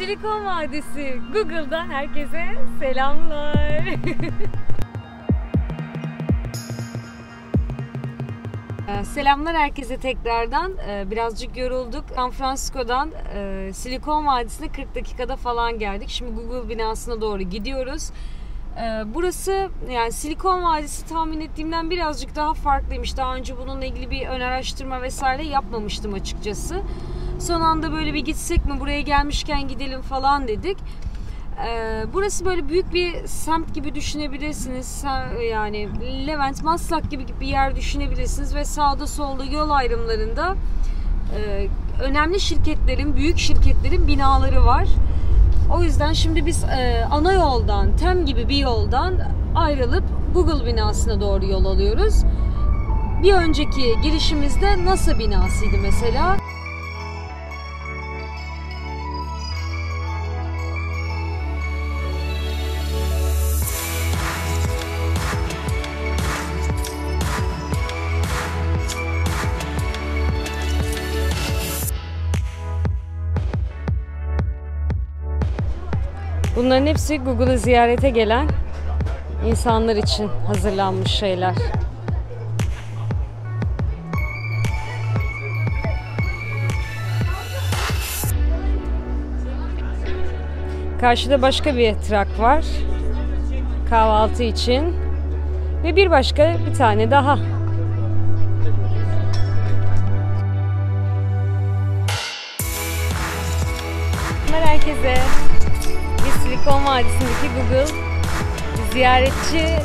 Silikon Vadisi Google'da herkese selamlar. Selamlar herkese tekrardan. Birazcık yorulduk. San Francisco'dan Silikon Vadisi'ne 40 dakikada falan geldik. Şimdi Google binasına doğru gidiyoruz. Burası, yani Silikon Vadisi tahmin ettiğimden birazcık daha farklıymış. Daha önce bununla ilgili bir ön araştırma vesaire yapmamıştım açıkçası. Son anda böyle bir gitsek mi, buraya gelmişken gidelim falan dedik. Burası böyle büyük bir semt gibi düşünebilirsiniz. Yani Levent Maslak gibi bir yer düşünebilirsiniz ve sağda solda yol ayrımlarında önemli şirketlerin, büyük şirketlerin binaları var. O yüzden şimdi biz ana yoldan, Tem gibi bir yoldan ayrılıp Google binasına doğru yol alıyoruz. Bir önceki girişimizde NASA binasıydı mesela. Bunların hepsi Google'ı ziyarete gelen insanlar için hazırlanmış şeyler. Karşıda başka bir trak var. Kahvaltı için. Ve bir tane daha. Merhaba herkese. Silikon Vadisi'ndeki Google ziyaretçi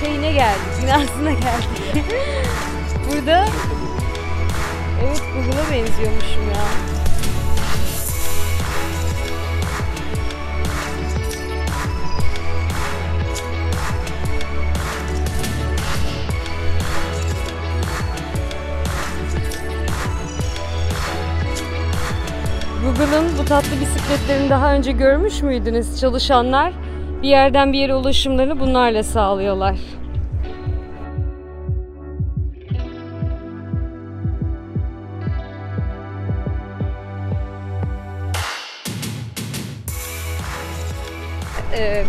şeyine geldik, binasına geldik. Burada, evet, Google'a benziyormuşum ya. Google'ın bu tatlı bisikletlerini daha önce görmüş müydünüz? Çalışanlar bir yerden bir yere ulaşımlarını bunlarla sağlıyorlar.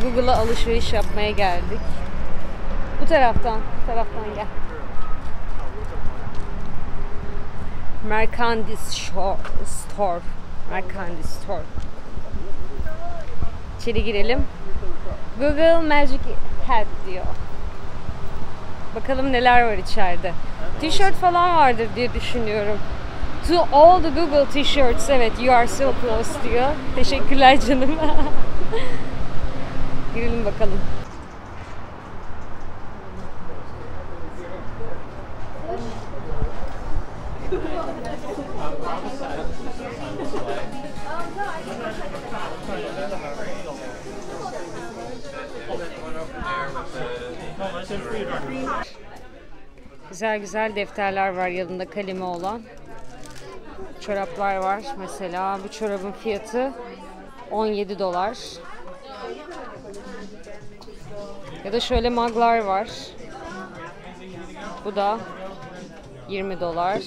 Google'a alışveriş yapmaya geldik. Bu taraftan gel. Merchandise Store. İçeri girelim. Google Magic Hat diyor. Bakalım neler var içeride. T-shirt falan vardır diye düşünüyorum. To all the Google t-shirts, evet, you are so close diyor. Teşekkürler canım. Girelim bakalım. Güzel güzel defterler var, yanında kalemi olan. Çoraplar var mesela. Bu çorabın fiyatı 17 dolar. Ya da şöyle muglar var. Bu da 20 dolar.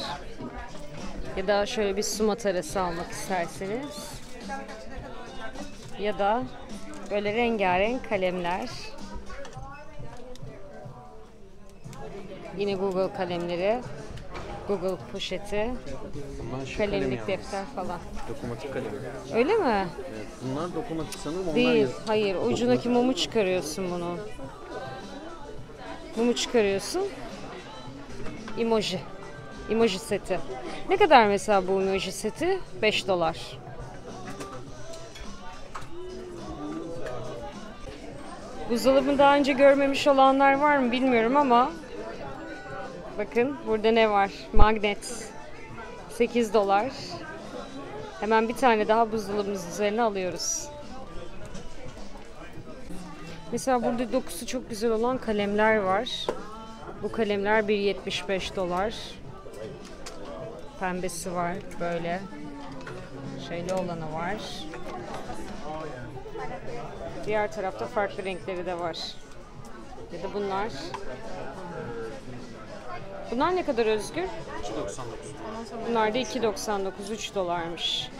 Ya da şöyle bir su matarası almak isterseniz. Ya da böyle rengarenk kalemler. Yine Google kalemleri, Google poşeti, kalemlik defter falan. Dokunmatik kalem. Öyle mi? Evet. Bunlar dokunmatik sanırım, onlar değil. Yazık. Hayır, ucundaki mumu çıkarıyorsun bunu. Mumu çıkarıyorsun. Emoji. Emoji seti. Ne kadar mesela bu emoji seti? 5 dolar. Buzdolabını daha önce görmemiş olanlar var mı bilmiyorum ama bakın burada ne var? Magnet. 8 dolar. Hemen bir tane daha buzdolabımızın üzerine alıyoruz. Mesela burada dokusu çok güzel olan kalemler var. Bu kalemler 1.75 dolar. Pembesi var böyle. Şeyli olanı var. Diğer tarafta farklı renkleri de var. Ya da bunlar. Bunlar ne kadar Özgür? 2.99. Bunlar da 2.99, 3 dolarmış.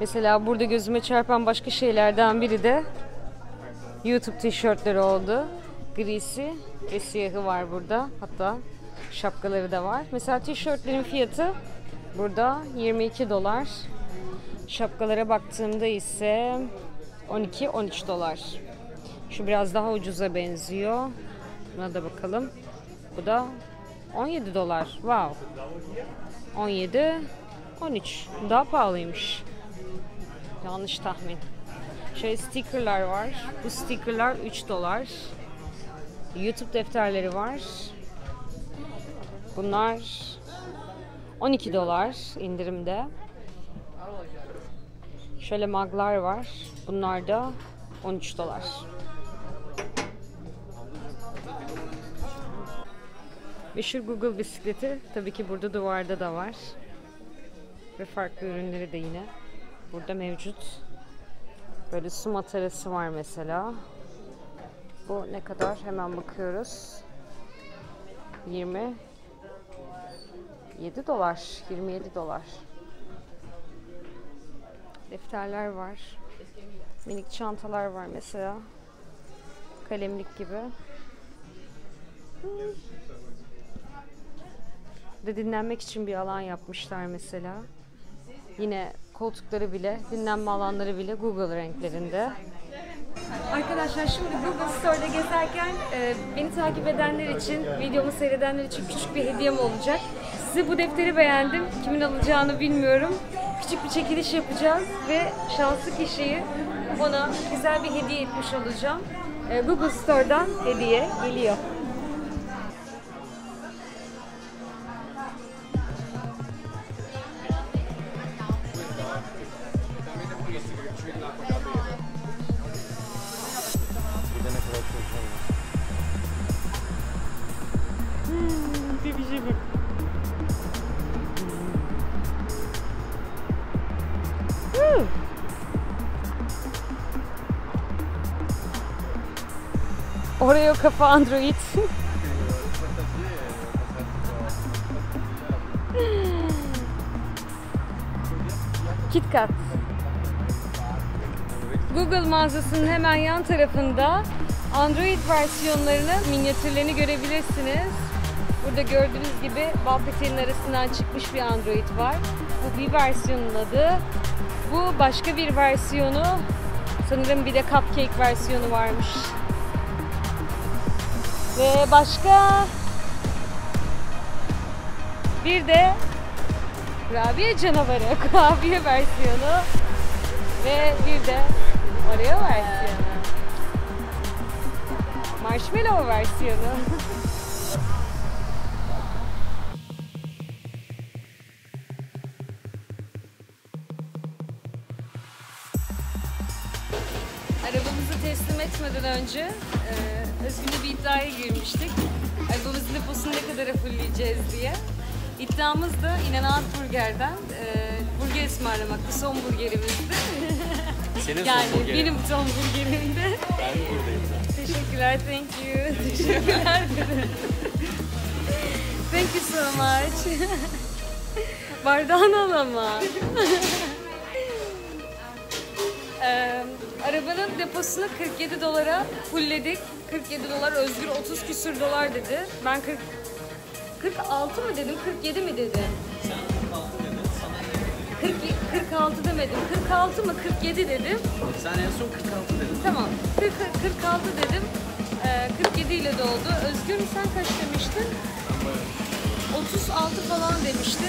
Mesela burada gözüme çarpan başka şeylerden biri de YouTube tişörtleri oldu. Grisi ve siyahı var burada. Hatta şapkaları da var. Mesela tişörtlerin fiyatı burada $22. Şapkalara baktığımda ise 12-13 dolar. Şu biraz daha ucuza benziyor. Buna da bakalım. Bu da $17. Wow. 17, 13. Daha pahalıymış. Yanlış tahmin. Şöyle stickerlar var. Bu stickerlar $3. YouTube defterleri var. Bunlar $12 indirimde. Şöyle muglar var. Bunlar da $13. Meşhur Google bisikleti tabii ki burada duvarda da var. Ve farklı ürünleri de yine burada mevcut. Böyle su matarası var mesela. Bu ne kadar? Hemen bakıyoruz. $27. Defterler var. Minik çantalar var mesela. Kalemlik gibi. De dinlenmek için bir alan yapmışlar mesela. Yine koltukları bile, dinlenme alanları bile Google renklerinde. Arkadaşlar şimdi Google Store'da gezerken beni takip edenler için, videomu seyredenler için küçük bir hediyem olacak. Size bu defteri beğendim. Kimin alacağını bilmiyorum. Küçük bir çekiliş yapacağız ve şanslı kişiyi ona güzel bir hediye etmiş olacağım. Google Store'dan hediye geliyor. Oreo kafa Android. Kit Kat. Google mağazasının hemen yan tarafında Android versiyonlarının minyatürlerini görebilirsiniz. Burada gördüğünüz gibi bal peteğinin arasından çıkmış bir Android var. Bu bir versiyonun adı. Bu başka bir versiyonu. Sanırım bir de Cupcake versiyonu varmış. Ve başka bir de kurabiye canavarı, kurabiye versiyonu ve bir de Oreo versiyonu, Marshmallow versiyonu. Arabamızı teslim etmeden önce Özgün'le bir iddiaya girmiştik. Arabamızın deposunu ne kadara fulleyeceğiz diye. İddiamız da İnanat Burger'den burger ısmarlamak. Bu son burgerimizdi. Senin yani son burgerim. Benim son burgerimdi. Ben buradayım zaten. Teşekkürler, thank you. Teşekkürler. Thank you so much. Bardağını al ama. Arabanın deposunu $47 fullledik. $47 Özgür 30 küsür dolar dedi. Ben 46 mı dedim, 47 mi dedim? Sen 46 dedin, sana ne dedim? 46 demedim, 46 mı 47 dedim. Sen en son 46 dedin. Tamam, 46 dedim, 47 ile doldu. Özgür sen kaç demiştin? 36 falan demişti.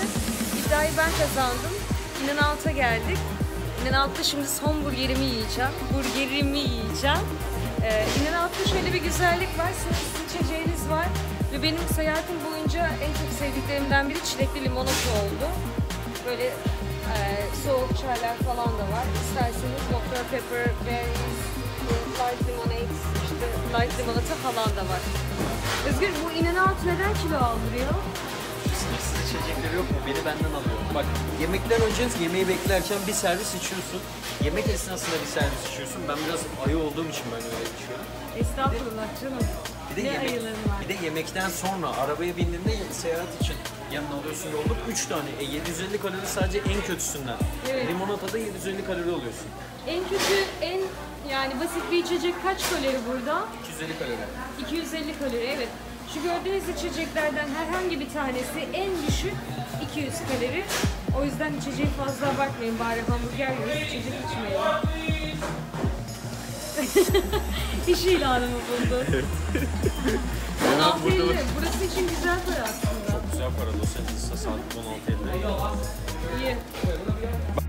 İddiayı ben kazandım. İnan alta geldik. İnanat'ta şimdi son burgerimi yiyeceğim. İnanat'ta şöyle bir güzellik var. Sınırsız içeceğiniz var. Ve benim hayatım boyunca en çok sevdiklerimden biri çilekli limonata oldu. Böyle soğuk çaylar falan da var. İsterseniz Dr. Pepper, berries, light limonades, işte light limonata falan da var. Özgür bu İnanat neden kilo aldırıyor? Sınırsız içecekler yok mu? Beni benden alıyor. Bak yemekler önce yemeği beklerken bir servis içiyorsun. Yemek esnasında bir servis içiyorsun. Ben biraz ayı olduğum için ben öyle içiyorum. Estağfurullah canım. Bir de yemekten sonra arabaya bindiğinde seyahat için yanına alıyorsun yolda 3 tane. 750 kalori sadece en kötüsünden. Evet. Limonatada 750 kalori alıyorsun. En kötü, en yani basit bir içecek kaç kalori burada? 250 kalori. 250 kalori, evet. Şu gördüğünüz içeceklerden herhangi bir tanesi en düşük 200 kalori. O yüzden içeceği fazla abartmayın, bari hamburger yiyoruz, içecek içmeyelim. İş ilanımı buldum. Evet. Burası için güzel para aslında. Çok güzel para, Los Angeles'a saat 16.50. İyi.